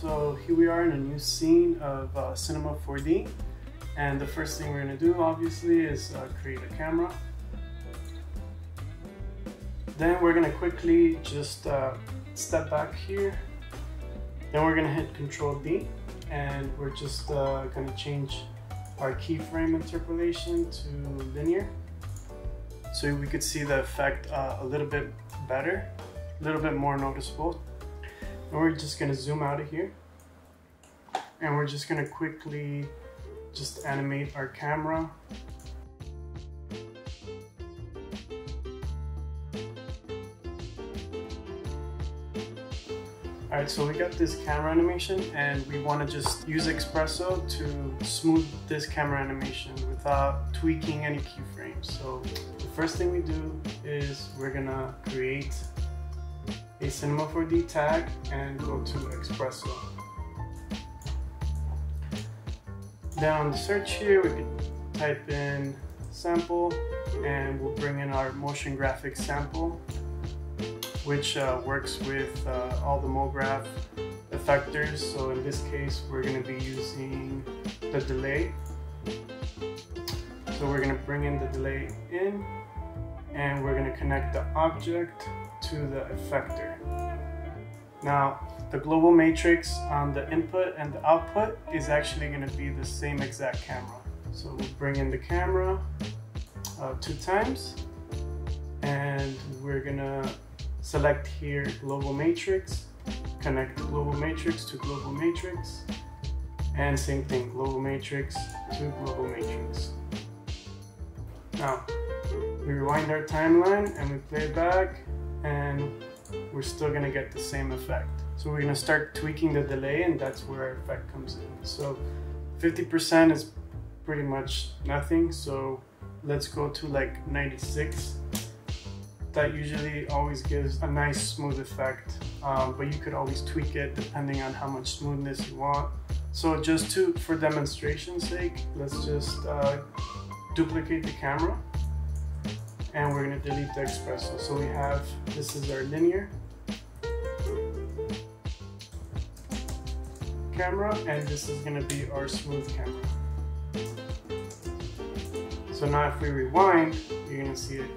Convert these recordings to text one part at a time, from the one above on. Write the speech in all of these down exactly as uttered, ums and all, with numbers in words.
So here we are in a new scene of uh, Cinema four D, and the first thing we're going to do obviously is uh, create a camera. Then we're going to quickly just uh, step back here. Then we're going to hit control D, and we're just uh, going to change our keyframe interpolation to linear, so we could see the effect uh, a little bit better, a little bit more noticeable. And we're just going to zoom out of here, and we're just going to quickly just animate our camera. Alright, so we got this camera animation, and we want to just use Xpresso to smooth this camera animation without tweaking any keyframes. So the first thing we do is we're going to create a Cinema four D tag and go to Xpresso. Down on the search here, we can type in sample, and we'll bring in our motion graphics sample, which uh, works with uh, all the MoGraph effectors. So in this case, we're going to be using the delay. So we're going to bring in the delay in, and we're going to connect the object to the effector. Now, the global matrix on the input and the output is actually going to be the same exact camera. So we'll bring in the camera uh, two times, and we're going to select here global matrix, connect global matrix to global matrix, and same thing, global matrix to global matrix. Now, we rewind our timeline and we play it back, and we're still gonna get the same effect. So we're gonna start tweaking the delay, and that's where our effect comes in. So fifty percent is pretty much nothing, so let's go to like ninety-six. That usually always gives a nice smooth effect, um, but you could always tweak it depending on how much smoothness you want. So just to, for demonstration's sake, let's just uh, duplicate the camera, and we're going to delete the Xpresso. So we have, this is our linear camera, and this is going to be our smooth camera. So now if we rewind, you're going to see it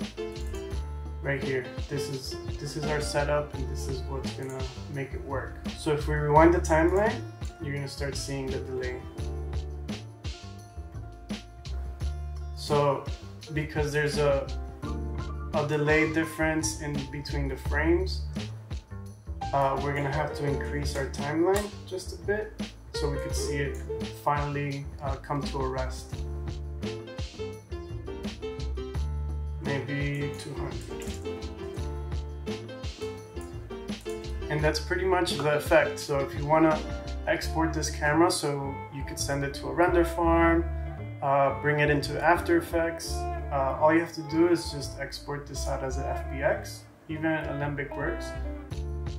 right here. This is this is our setup, and this is what's gonna make it work. So if we rewind the timeline, you're gonna start seeing the delay. So because there's a a delay difference in between the frames, uh, we're gonna have to increase our timeline just a bit so we could see it finally uh, come to a rest. Maybe two hundred. And that's pretty much the effect. So if you want to export this camera, so you could send it to a render farm, uh, bring it into After Effects, uh, all you have to do is just export this out as an F B X. Even Alembic works,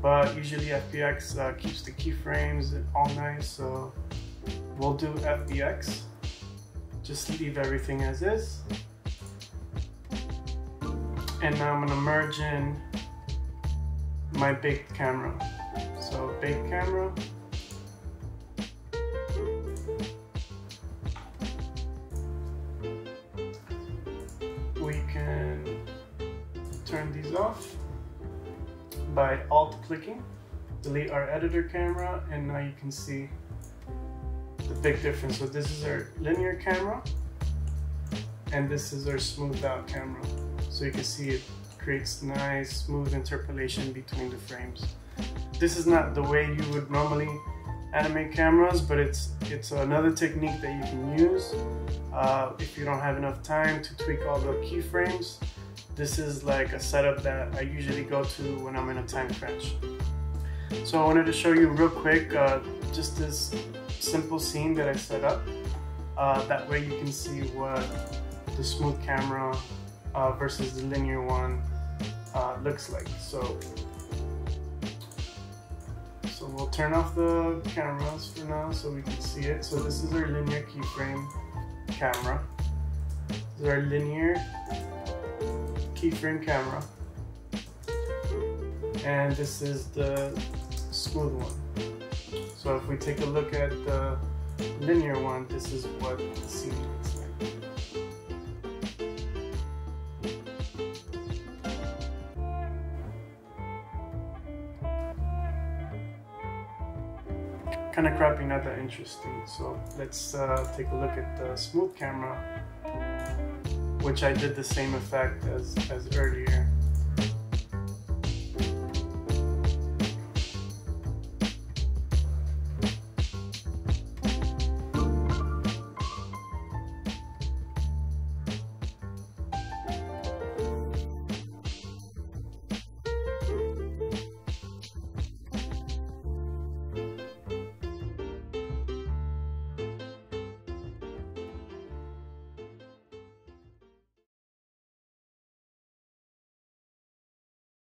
but usually F B X uh, keeps the keyframes all nice, so we'll do F B X. Just leave everything as is. And now I'm going to merge in my baked camera. So baked camera. We can turn these off by alt clicking. Delete our editor camera, and now you can see the big difference. So this is our linear camera, and this is our smoothed out camera. So you can see it creates nice smooth interpolation between the frames. This is not the way you would normally animate cameras, but it's it's another technique that you can use uh, if you don't have enough time to tweak all the keyframes. This is like a setup that I usually go to when I'm in a time crunch. So I wanted to show you real quick uh, just this simple scene that I set up. Uh, that way you can see what the smooth camera Uh, versus the linear one uh, looks like. So, so we'll turn off the cameras for now so we can see it. So this is our linear keyframe camera. This is our linear keyframe camera, and this is the smooth one. So if we take a look at the linear one, this is what the scene looks like. Kind of crappy, not that interesting. So let's uh, take a look at the smooth camera, which I did the same effect as, as earlier.